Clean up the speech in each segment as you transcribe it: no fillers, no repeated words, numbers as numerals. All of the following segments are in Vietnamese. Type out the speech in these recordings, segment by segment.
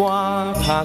qua thác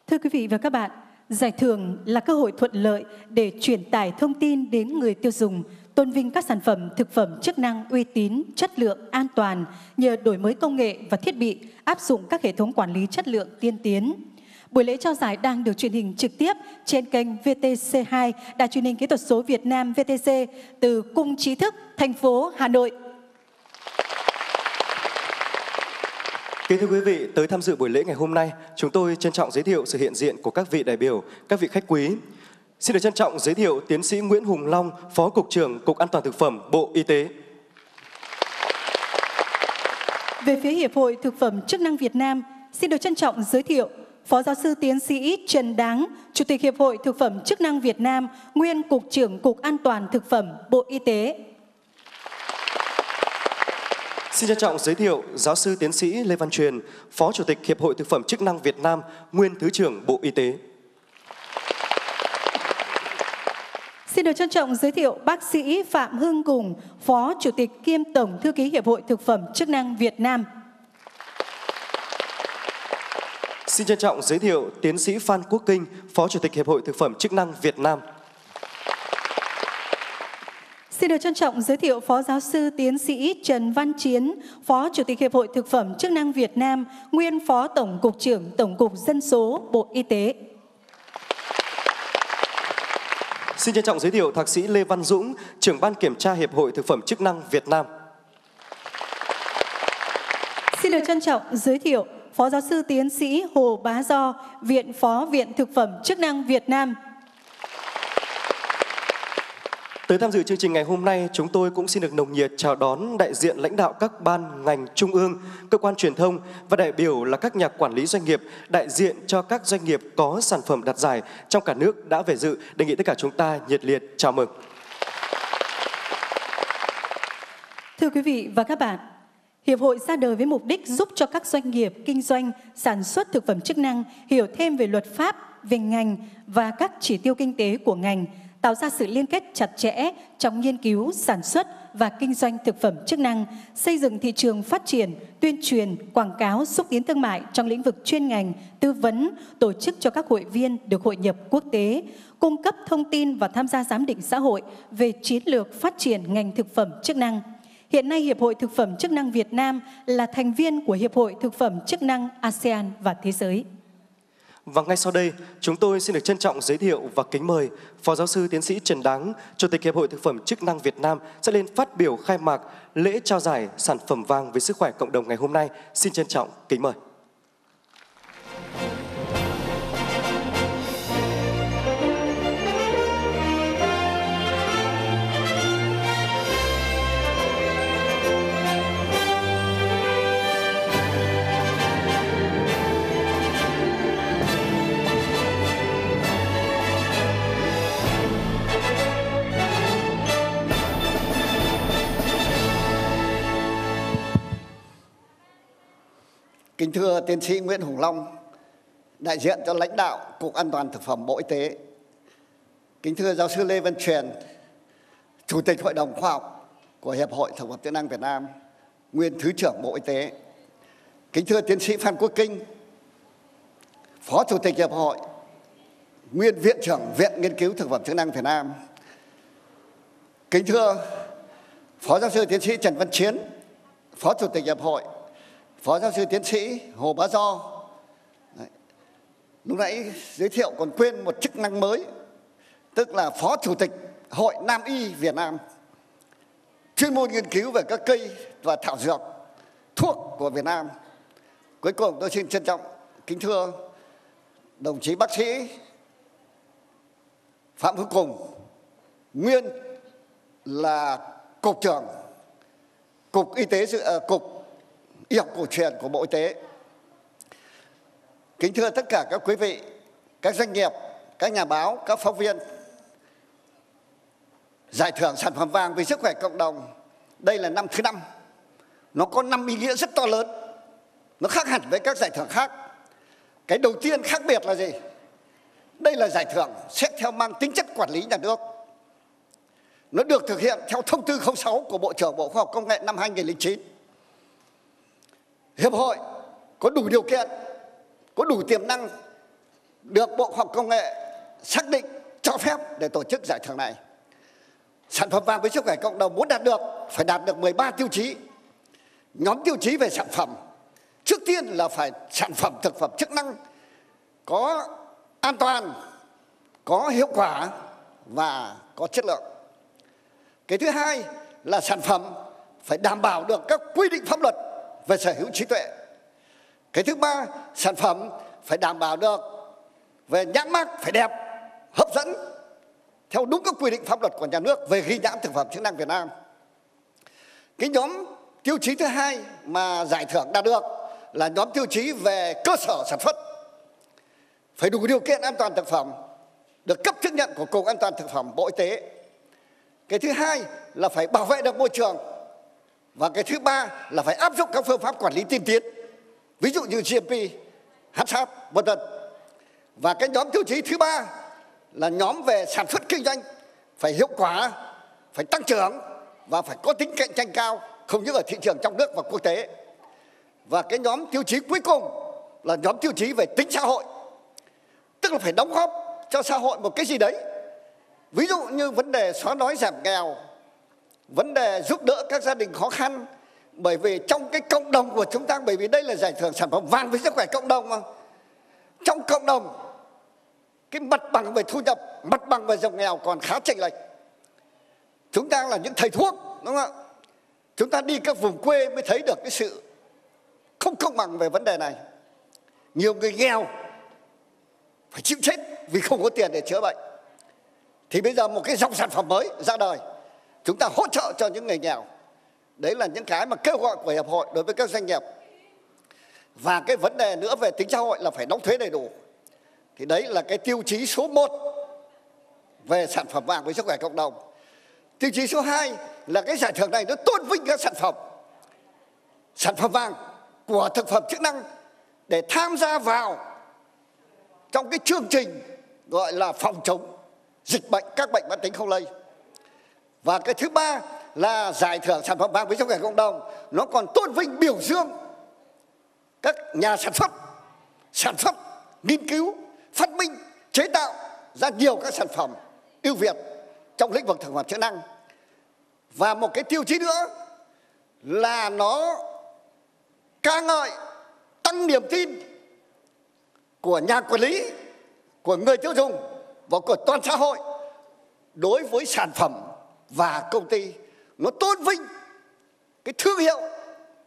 Thưa quý vị và các bạn, giải thưởng là cơ hội thuận lợi để truyền tải thông tin đến người tiêu dùng, tôn vinh các sản phẩm thực phẩm chức năng uy tín, chất lượng, an toàn nhờ đổi mới công nghệ và thiết bị, áp dụng các hệ thống quản lý chất lượng tiên tiến. Buổi lễ trao giải đang được truyền hình trực tiếp trên kênh VTC2, Đài Truyền hình Kỹ thuật số Việt Nam VTC từ Cung Trí thức, thành phố Hà Nội. Kính thưa quý vị, tới tham dự buổi lễ ngày hôm nay, chúng tôi trân trọng giới thiệu sự hiện diện của các vị đại biểu, các vị khách quý. Xin được trân trọng giới thiệu Tiến sĩ Nguyễn Hùng Long, Phó Cục trưởng Cục An toàn Thực phẩm, Bộ Y tế. Về phía Hiệp hội Thực phẩm Chức năng Việt Nam, xin được trân trọng giới thiệu Phó Giáo sư Tiến sĩ Trần Đáng, Chủ tịch Hiệp hội Thực phẩm Chức năng Việt Nam, nguyên Cục trưởng Cục An toàn Thực phẩm, Bộ Y tế. Xin trân trọng giới thiệu Giáo sư Tiến sĩ Lê Văn Truyền, Phó Chủ tịch Hiệp hội Thực phẩm Chức năng Việt Nam, nguyên Thứ trưởng Bộ Y tế. Xin được trân trọng giới thiệu bác sĩ Phạm Hưng Củng, Phó Chủ tịch kiêm Tổng Thư ký Hiệp hội Thực phẩm Chức năng Việt Nam. Xin trân trọng giới thiệu Tiến sĩ Phan Quốc Kinh, Phó Chủ tịch Hiệp hội Thực phẩm Chức năng Việt Nam. Xin được trân trọng giới thiệu Phó Giáo sư Tiến sĩ Trần Văn Chiến, Phó Chủ tịch Hiệp hội Thực phẩm Chức năng Việt Nam, nguyên Phó Tổng Cục trưởng Tổng cục Dân số, Bộ Y tế. Xin trân trọng giới thiệu Thạc sĩ Lê Văn Dũng, trưởng ban kiểm tra Hiệp hội Thực phẩm Chức năng Việt Nam. Xin được trân trọng giới thiệu Phó Giáo sư Tiến sĩ Hồ Bá Do, Viện Phó Viện Thực phẩm Chức năng Việt Nam. Tới tham dự chương trình ngày hôm nay, chúng tôi cũng xin được nồng nhiệt chào đón đại diện lãnh đạo các ban ngành trung ương, cơ quan truyền thông và đại biểu là các nhà quản lý doanh nghiệp, đại diện cho các doanh nghiệp có sản phẩm đạt giải trong cả nước đã về dự. Đề nghị tất cả chúng ta nhiệt liệt chào mừng. Thưa quý vị và các bạn, Hiệp hội ra đời với mục đích giúp cho các doanh nghiệp kinh doanh, sản xuất thực phẩm chức năng hiểu thêm về luật pháp, về ngành và các chỉ tiêu kinh tế của ngành, tạo ra sự liên kết chặt chẽ trong nghiên cứu, sản xuất và kinh doanh thực phẩm chức năng, xây dựng thị trường phát triển, tuyên truyền, quảng cáo, xúc tiến thương mại trong lĩnh vực chuyên ngành, tư vấn, tổ chức cho các hội viên được hội nhập quốc tế, cung cấp thông tin và tham gia giám định xã hội về chiến lược phát triển ngành thực phẩm chức năng. Hiện nay, Hiệp hội Thực phẩm Chức năng Việt Nam là thành viên của Hiệp hội Thực phẩm Chức năng ASEAN và thế giới. Và ngay sau đây, chúng tôi xin được trân trọng giới thiệu và kính mời Phó Giáo sư Tiến sĩ Trần Đáng, Chủ tịch Hiệp hội Thực phẩm Chức năng Việt Nam sẽ lên phát biểu khai mạc lễ trao giải sản phẩm vàng về sức khỏe cộng đồng ngày hôm nay. Xin trân trọng kính mời. Kính thưa Tiến sĩ Nguyễn Hùng Long, đại diện cho lãnh đạo Cục An toàn Thực phẩm Bộ Y tế. Kính thưa giáo sư Lê Văn Truyền, Chủ tịch Hội đồng Khoa học của Hiệp hội Thực phẩm Chức năng Việt Nam, nguyên Thứ trưởng Bộ Y tế. Kính thưa tiến sĩ Phan Quốc Kinh, Phó Chủ tịch Hiệp hội, nguyên Viện trưởng Viện Nghiên cứu Thực phẩm Chức năng Việt Nam. Kính thưa Phó giáo sư tiến sĩ Trần Văn Chiến, Phó Chủ tịch Hiệp hội, Phó giáo sư tiến sĩ Hồ Bá Do. Lúc nãy giới thiệu còn quên một chức năng mới, tức là Phó Chủ tịch Hội Nam Y Việt Nam, chuyên môn nghiên cứu về các cây và thảo dược, thuốc của Việt Nam. Cuối cùng tôi xin trân trọng kính thưa đồng chí bác sĩ Phạm Hưng Củng, nguyên là Cục trưởng Cục Y tế Cục Y học cổ truyền của Bộ Y tế. Kính thưa tất cả các quý vị, các doanh nghiệp, các nhà báo, các phóng viên, giải thưởng sản phẩm vàng vì sức khỏe cộng đồng, đây là năm thứ 5. Nó có 5 ý nghĩa rất to lớn, nó khác hẳn với các giải thưởng khác. Cái đầu tiên khác biệt là gì? Đây là giải thưởng xét theo mang tính chất quản lý nhà nước. Nó được thực hiện theo thông tư 06 của Bộ trưởng Bộ Khoa học Công nghệ năm 2009. Hiệp hội có đủ điều kiện, có đủ tiềm năng được Bộ Khoa học Công nghệ xác định cho phép để tổ chức giải thưởng này. Sản phẩm vàng với sức khỏe cộng đồng muốn đạt được phải đạt được 13 tiêu chí. Nhóm tiêu chí về sản phẩm, trước tiên là phải sản phẩm thực phẩm chức năng có an toàn, có hiệu quả và có chất lượng. Cái thứ hai là sản phẩm phải đảm bảo được các quy định pháp luật về sở hữu trí tuệ. Cái thứ ba, sản phẩm phải đảm bảo được về nhãn mác phải đẹp, hấp dẫn theo đúng các quy định pháp luật của nhà nước về ghi nhãn thực phẩm chức năng Việt Nam. Cái nhóm tiêu chí thứ hai mà giải thưởng đạt được là nhóm tiêu chí về cơ sở sản xuất. Phải đủ điều kiện an toàn thực phẩm, được cấp chứng nhận của Cục An toàn Thực phẩm Bộ Y tế. Cái thứ hai là phải bảo vệ được môi trường. Và cái thứ ba là phải áp dụng các phương pháp quản lý tiên tiến, ví dụ như GMP, HACCP, v.v. Và cái nhóm tiêu chí thứ ba là nhóm về sản xuất kinh doanh, phải hiệu quả, phải tăng trưởng và phải có tính cạnh tranh cao, không những ở thị trường trong nước và quốc tế. Và cái nhóm tiêu chí cuối cùng là nhóm tiêu chí về tính xã hội, tức là phải đóng góp cho xã hội một cái gì đấy. Ví dụ như vấn đề xóa đói giảm nghèo, vấn đề giúp đỡ các gia đình khó khăn, bởi vì trong cái cộng đồng của chúng ta, bởi vì đây là giải thưởng sản phẩm vàng với sức khỏe cộng đồng mà. Trong cộng đồng, cái mặt bằng về thu nhập, mặt bằng về giàu nghèo còn khá chênh lệch. Chúng ta là những thầy thuốc, đúng không ạ? Chúng ta đi các vùng quê mới thấy được cái sự không công bằng về vấn đề này. Nhiều người nghèo phải chịu chết vì không có tiền để chữa bệnh. Thì bây giờ một cái dòng sản phẩm mới ra đời, chúng ta hỗ trợ cho những người nghèo. Đấy là những cái mà kêu gọi của Hiệp hội đối với các doanh nghiệp. Và cái vấn đề nữa về tính xã hội là phải đóng thuế đầy đủ. Thì đấy là cái tiêu chí số 1 về sản phẩm vàng với sức khỏe cộng đồng. Tiêu chí số 2 là cái giải thưởng này nó tôn vinh các sản phẩm vàng của thực phẩm chức năng để tham gia vào trong cái chương trình gọi là phòng chống dịch bệnh, các bệnh mãn tính không lây. Và cái thứ ba là giải thưởng sản phẩm vàng với sức khỏe cộng đồng, nó còn tôn vinh biểu dương các nhà sản xuất, nghiên cứu, phát minh, chế tạo ra nhiều các sản phẩm ưu việt trong lĩnh vực thực phẩm chức năng. Và một cái tiêu chí nữa là nó ca ngợi tăng niềm tin của nhà quản lý, của người tiêu dùng và của toàn xã hội đối với sản phẩm và công ty. Nó tôn vinh cái thương hiệu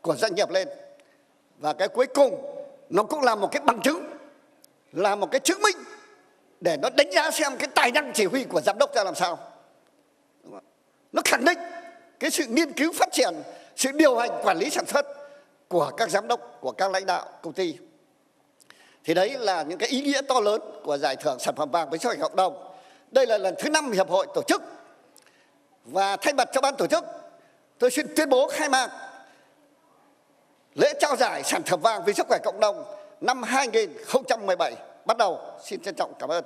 của doanh nghiệp lên. Và cái cuối cùng nó cũng là một cái bằng chứng, là một cái chứng minh để nó đánh giá xem cái tài năng chỉ huy của giám đốc ra làm sao. Nó khẳng định cái sự nghiên cứu phát triển, sự điều hành quản lý sản xuất của các giám đốc, của các lãnh đạo công ty. Thì đấy là những cái ý nghĩa to lớn của giải thưởng sản phẩm vàng với sức khỏe cộng đồng. Đây là lần thứ 5 Hiệp hội tổ chức. Và thay mặt cho ban tổ chức, tôi xin tuyên bố khai mạc lễ trao giải sản phẩm vàng vì sức khỏe cộng đồng năm 2017 bắt đầu. Xin trân trọng cảm ơn.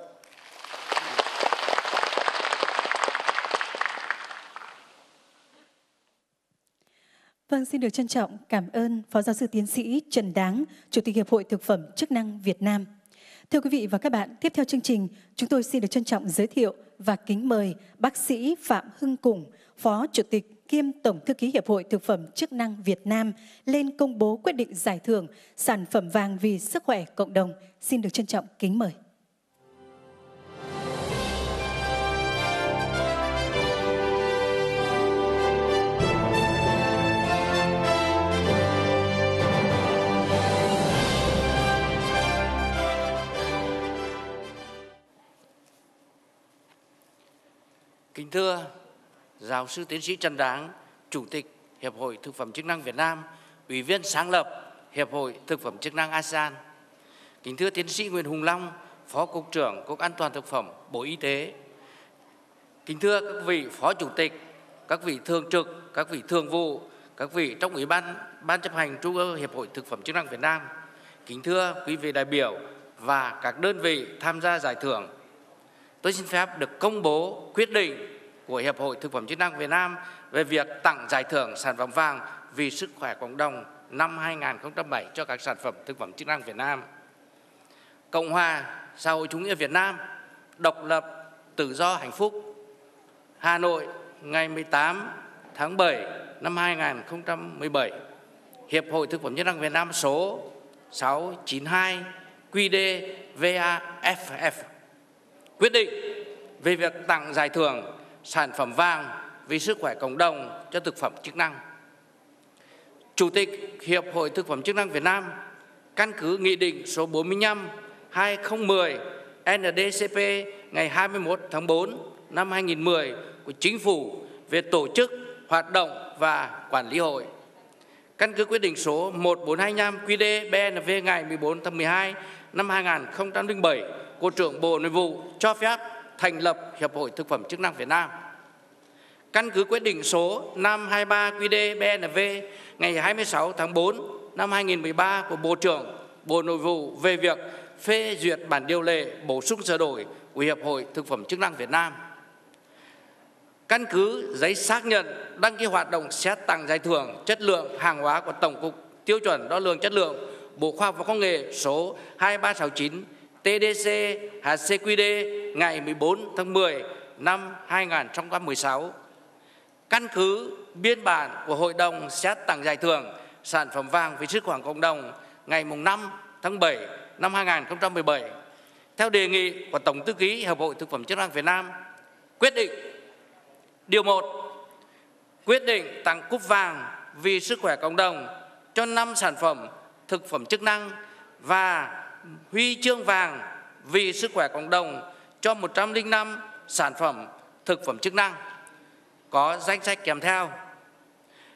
Vâng, xin được trân trọng cảm ơn Phó Giáo sư Tiến sĩ Trần Đáng, Chủ tịch Hiệp hội Thực phẩm Chức năng Việt Nam. Thưa quý vị và các bạn, tiếp theo chương trình, chúng tôi xin được trân trọng giới thiệu và kính mời bác sĩ Phạm Hưng Củng, Phó Chủ tịch kiêm Tổng Thư ký Hiệp hội Thực phẩm Chức năng Việt Nam lên công bố quyết định giải thưởng Sản phẩm vàng vì sức khỏe cộng đồng. Xin được trân trọng kính mời. Kính thưa Giáo sư Tiến sĩ Trần Đáng, Chủ tịch Hiệp hội Thực phẩm Chức năng Việt Nam, Ủy viên sáng lập Hiệp hội Thực phẩm Chức năng ASEAN. Kính thưa Tiến sĩ Nguyễn Hùng Long, Phó Cục trưởng Cục An toàn Thực phẩm Bộ Y tế. Kính thưa các vị Phó Chủ tịch, các vị Thường trực, các vị Thường vụ, các vị trong Ủy ban Chấp hành Trung ương Hiệp hội Thực phẩm Chức năng Việt Nam. Kính thưa quý vị đại biểu và các đơn vị tham gia giải thưởng. Tôi xin phép được công bố quyết định của Hiệp hội Thực phẩm Chức năng Việt Nam về việc tặng giải thưởng Sản phẩm vàng vì sức khỏe cộng đồng năm 2007 cho các sản phẩm thực phẩm chức năng Việt Nam. Cộng hòa xã hội chủ nghĩa Việt Nam, độc lập, tự do, hạnh phúc. Hà Nội, ngày 18 tháng 7 năm 2017. Hiệp hội Thực phẩm Chức năng Việt Nam số 692 QD VAFF. Quyết định về việc tặng giải thưởng Sản phẩm vàng vì sức khỏe cộng đồng cho thực phẩm chức năng. Chủ tịch Hiệp hội Thực phẩm Chức năng Việt Nam căn cứ Nghị định số 45/2010 NDCP ngày 21 tháng 4 năm 2010 của Chính phủ về tổ chức, hoạt động và quản lý hội. Căn cứ quyết định số 1425 QĐ BNV ngày 14 tháng 12 năm 2007 của trưởng Bộ Nội vụ cho phép thành lập Hiệp hội Thực phẩm Chức năng Việt Nam. Căn cứ quyết định số 523 QĐ BNV ngày 26 tháng 4 năm 2013 của Bộ trưởng Bộ Nội vụ về việc phê duyệt bản điều lệ bổ sung sửa đổi của Hiệp hội Thực phẩm Chức năng Việt Nam. Căn cứ giấy xác nhận đăng ký hoạt động xét tặng giải thưởng chất lượng hàng hóa của Tổng cục Tiêu chuẩn Đo lường Chất lượng Bộ Khoa học và Công nghệ số 2369 TDC HACCP ngày 14 tháng 10 năm 2016. Căn cứ biên bản của Hội đồng xét tặng giải thưởng Sản phẩm vàng vì sức khỏe cộng đồng ngày 5 tháng 7 năm 2017. Theo đề nghị của Tổng Thư ký Hiệp hội Thực phẩm Chức năng Việt Nam, quyết định Điều 1. Quyết định tặng cúp vàng vì sức khỏe cộng đồng cho 5 sản phẩm thực phẩm chức năng và huy chương vàng vì sức khỏe cộng đồng cho 105 sản phẩm thực phẩm chức năng. Có danh sách kèm theo.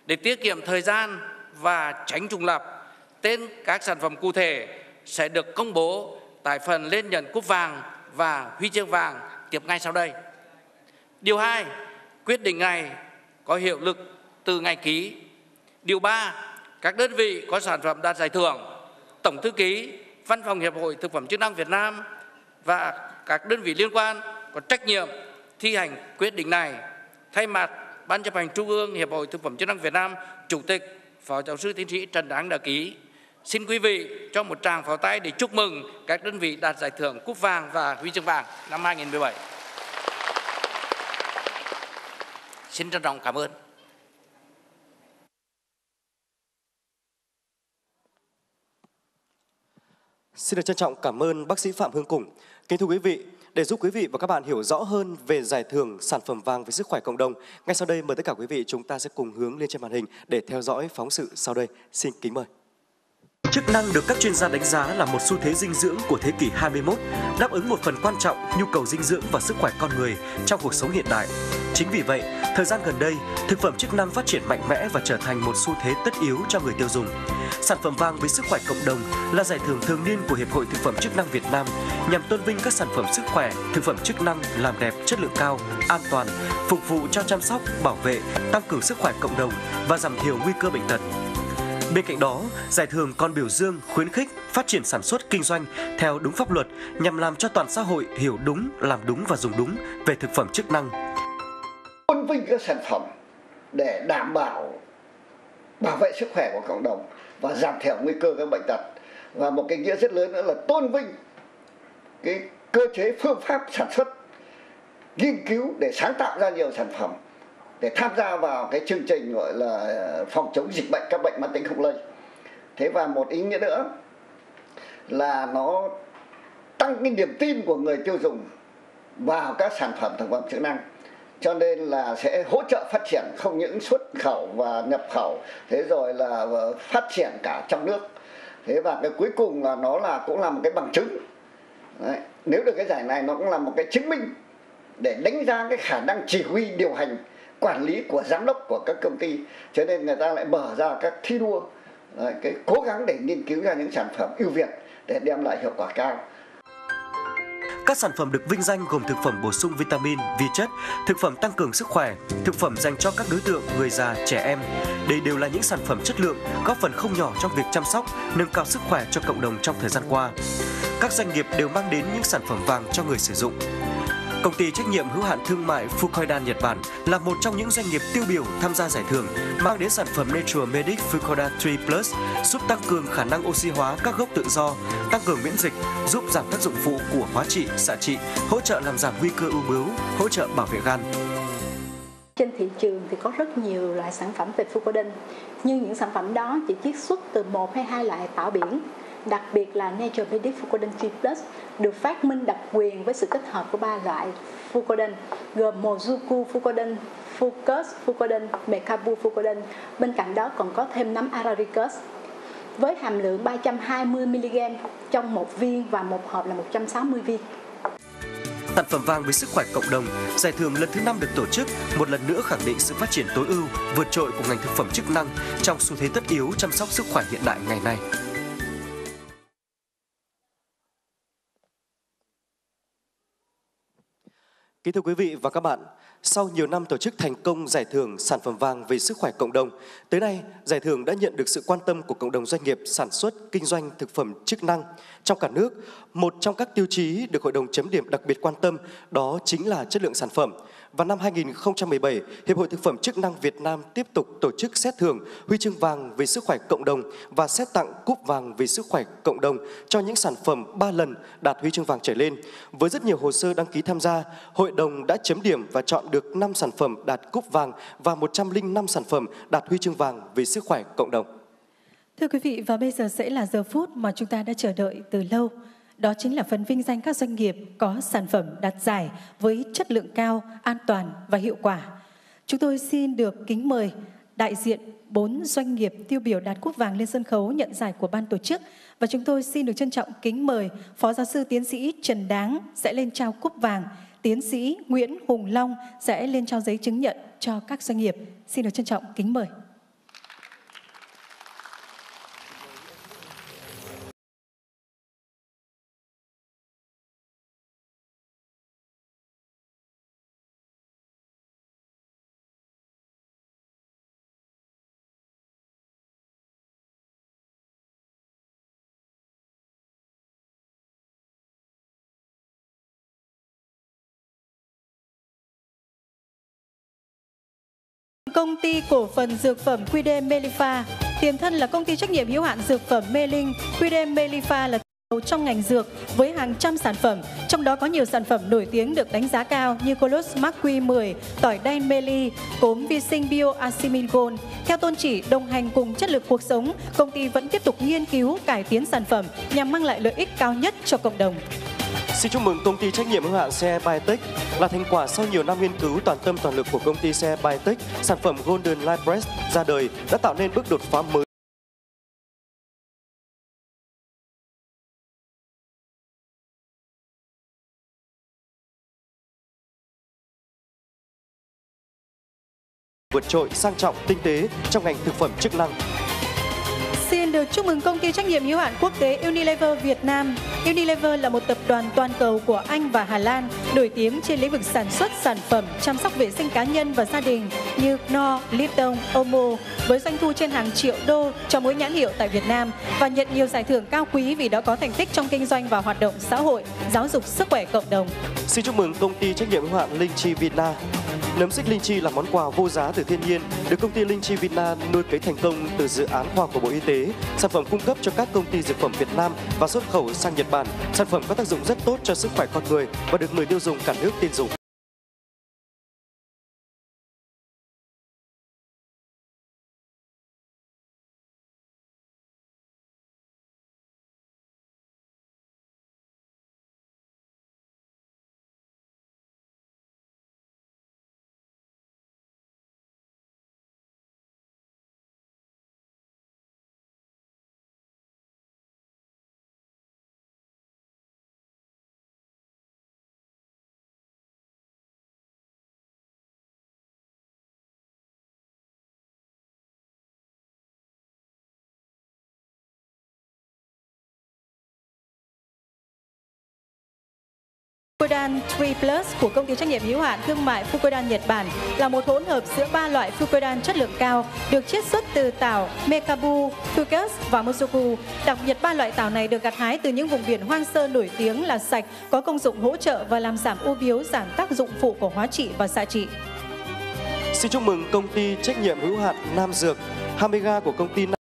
Để tiết kiệm thời gian và tránh trùng lập, tên các sản phẩm cụ thể sẽ được công bố tại phần lên nhận cúp vàng và huy chương vàng tiếp ngay sau đây. Điều 2. Quyết định này có hiệu lực từ ngày ký. Điều 3. Các đơn vị có sản phẩm đạt giải thưởng, Tổng Thư ký, Văn phòng Hiệp hội Thực phẩm Chức năng Việt Nam và các đơn vị liên quan có trách nhiệm thi hành quyết định này. Thay mặt Ban Chấp hành Trung ương Hiệp hội Thực phẩm Chức năng Việt Nam, Chủ tịch Phó Giáo sư Tiến sĩ Trần Đáng đã ký. Xin quý vị cho một tràng pháo tay để chúc mừng các đơn vị đạt giải thưởng cúp vàng và huy chương vàng năm 2017. Xin trân trọng cảm ơn. Xin được trân trọng cảm ơn bác sĩ Phạm Hưng Củng. Kính thưa quý vị, để giúp quý vị và các bạn hiểu rõ hơn về giải thưởng Sản phẩm vàng về sức khỏe cộng đồng, ngay sau đây mời tất cả quý vị chúng ta sẽ cùng hướng lên trên màn hình để theo dõi phóng sự sau đây. Xin kính mời. Chức năng được các chuyên gia đánh giá là một xu thế dinh dưỡng của thế kỷ 21, đáp ứng một phần quan trọng nhu cầu dinh dưỡng và sức khỏe con người trong cuộc sống hiện đại. Chính vì vậy, thời gian gần đây, thực phẩm chức năng phát triển mạnh mẽ và trở thành một xu thế tất yếu cho người tiêu dùng. Sản phẩm vàng với sức khỏe cộng đồng là giải thưởng thường niên của Hiệp hội Thực phẩm Chức năng Việt Nam nhằm tôn vinh các sản phẩm sức khỏe, thực phẩm chức năng làm đẹp, chất lượng cao, an toàn, phục vụ cho chăm sóc, bảo vệ, tăng cường sức khỏe cộng đồng và giảm thiểu nguy cơ bệnh tật. Bên cạnh đó, giải thưởng còn biểu dương, khuyến khích phát triển sản xuất kinh doanh theo đúng pháp luật nhằm làm cho toàn xã hội hiểu đúng, làm đúng và dùng đúng về thực phẩm chức năng. Tôn vinh các sản phẩm để đảm bảo bảo vệ sức khỏe của cộng đồng và giảm thiểu nguy cơ các bệnh tật. Và một cái nghĩa rất lớn nữa là tôn vinh cái cơ chế phương pháp sản xuất, nghiên cứu để sáng tạo ra nhiều sản phẩm, để tham gia vào cái chương trình gọi là phòng chống dịch bệnh, các bệnh mãn tính không lây. Thế và một ý nghĩa nữa là nó tăng cái niềm tin của người tiêu dùng vào các sản phẩm thực phẩm chức năng. Cho nên là sẽ hỗ trợ phát triển không những xuất khẩu và nhập khẩu, thế rồi là phát triển cả trong nước. Thế và cái cuối cùng là nó là cũng là một cái bằng chứng. Đấy. Nếu được cái giải này nó cũng là một cái chứng minh để đánh giá cái khả năng chỉ huy, điều hành, quản lý của giám đốc của các công ty. Cho nên người ta lại mở ra các thi đua, cái cố gắng để nghiên cứu ra những sản phẩm ưu việt để đem lại hiệu quả cao. Các sản phẩm được vinh danh gồm thực phẩm bổ sung vitamin, vi chất, thực phẩm tăng cường sức khỏe, thực phẩm dành cho các đối tượng người già, trẻ em. Đây đều là những sản phẩm chất lượng góp phần không nhỏ trong việc chăm sóc, nâng cao sức khỏe cho cộng đồng trong thời gian qua. Các doanh nghiệp đều mang đến những sản phẩm vàng cho người sử dụng. Công ty trách nhiệm hữu hạn thương mại Fucoidan Nhật Bản là một trong những doanh nghiệp tiêu biểu tham gia giải thưởng, mang đến sản phẩm Natural Medic Fucoidan 3 Plus, giúp tăng cường khả năng oxy hóa các gốc tự do, tăng cường miễn dịch, giúp giảm tác dụng phụ của hóa trị, xạ trị, hỗ trợ làm giảm nguy cơ ung bướu, hỗ trợ bảo vệ gan. Trên thị trường thì có rất nhiều loại sản phẩm về Fucoidan, nhưng những sản phẩm đó chỉ chiết xuất từ 1 hay 2 loại tảo biển. Đặc biệt là Natural Medic Fucoidan 3 Plus được phát minh đặc quyền với sự kết hợp của 3 loại Fucoidan gồm Mozuku Fucoidan, Fucus Fucoidan, Mekabu Fucoidan. Bên cạnh đó còn có thêm nấm Araricus với hàm lượng 320 mg trong 1 viên và một hộp là 160 viên. Sản phẩm vàng với sức khỏe cộng đồng, giải thưởng lần thứ 5 được tổ chức, một lần nữa khẳng định sự phát triển tối ưu, vượt trội của ngành thực phẩm chức năng trong xu thế tất yếu chăm sóc sức khỏe hiện đại ngày nay. Kính thưa quý vị và các bạn, sau nhiều năm tổ chức thành công giải thưởng sản phẩm vàng về sức khỏe cộng đồng, tới nay giải thưởng đã nhận được sự quan tâm của cộng đồng doanh nghiệp sản xuất, kinh doanh thực phẩm chức năng trong cả nước. Một trong các tiêu chí được hội đồng chấm điểm đặc biệt quan tâm đó chính là chất lượng sản phẩm. Và năm 2017, Hiệp hội Thực phẩm Chức năng Việt Nam tiếp tục tổ chức xét thưởng huy chương vàng về sức khỏe cộng đồng và xét tặng cúp vàng về sức khỏe cộng đồng cho những sản phẩm 3 lần đạt huy chương vàng trở lên. Với rất nhiều hồ sơ đăng ký tham gia, hội đồng đã chấm điểm và chọn được 5 sản phẩm đạt cúp vàng và 105 sản phẩm đạt huy chương vàng về sức khỏe cộng đồng. Thưa quý vị, và bây giờ sẽ là giờ phút mà chúng ta đã chờ đợi từ lâu. Đó chính là phần vinh danh các doanh nghiệp có sản phẩm đạt giải với chất lượng cao, an toàn và hiệu quả. Chúng tôi xin được kính mời đại diện 4 doanh nghiệp tiêu biểu đạt cúp vàng lên sân khấu nhận giải của ban tổ chức. Và chúng tôi xin được trân trọng kính mời Phó Giáo sư Tiến sĩ Trần Đáng sẽ lên trao cúp vàng. Tiến sĩ Nguyễn Hùng Long sẽ lên trao giấy chứng nhận cho các doanh nghiệp. Xin được trân trọng kính mời. Công ty cổ phần dược phẩm QD Melifa, tiền thân là công ty trách nhiệm hữu hạn dược phẩm Meling. QD Melifa là đầu trong ngành dược với hàng trăm sản phẩm, trong đó có nhiều sản phẩm nổi tiếng được đánh giá cao như Colos Maq 10, tỏi đen Meli, cốm vi sinh Bio Asimilgon. Theo tôn chỉ đồng hành cùng chất lượng cuộc sống, công ty vẫn tiếp tục nghiên cứu cải tiến sản phẩm nhằm mang lại lợi ích cao nhất cho cộng đồng. Xin chúc mừng công ty trách nhiệm hữu hạn Xe Biotec. Là thành quả sau nhiều năm nghiên cứu toàn tâm toàn lực của công ty Xe Biotec, sản phẩm Golden Light Press ra đời đã tạo nên bước đột phá mới. Vượt trội, sang trọng, tinh tế trong ngành thực phẩm chức năng. Xin được chúc mừng công ty trách nhiệm hữu hạn quốc tế Unilever Việt Nam. Unilever là một tập đoàn toàn cầu của Anh và Hà Lan, nổi tiếng trên lĩnh vực sản xuất sản phẩm chăm sóc vệ sinh cá nhân và gia đình như Knorr, Lipton, Omo, với doanh thu trên hàng triệu đô cho mỗi nhãn hiệu tại Việt Nam và nhận nhiều giải thưởng cao quý vì đã có thành tích trong kinh doanh và hoạt động xã hội, giáo dục, sức khỏe cộng đồng. Xin chúc mừng công ty trách nhiệm hữu hạn Linh Chi Việt Nam. Nấm xích linh chi là món quà vô giá từ thiên nhiên, được công ty Linh Chi Việt Nam nuôi cấy thành công từ dự án khoa học của Bộ Y tế. Sản phẩm cung cấp cho các công ty dược phẩm Việt Nam và xuất khẩu sang Nhật Bản. Sản phẩm có tác dụng rất tốt cho sức khỏe con người và được người tiêu dùng cả nước tin dùng. Fucoidan 3 Plus của công ty trách nhiệm hữu hạn thương mại Fucoidan Nhật Bản là một hỗn hợp giữa 3 loại Fucoidan chất lượng cao được chiết xuất từ tảo Mekabu, Fucus và Mozuku. Đặc biệt 3 loại tảo này được gặt hái từ những vùng biển hoang sơ nổi tiếng là sạch, có công dụng hỗ trợ và làm giảm u biếu, giảm tác dụng phụ của hóa trị và xạ trị. Xin chúc mừng công ty trách nhiệm hữu hạn Nam Dược Hamiga của công ty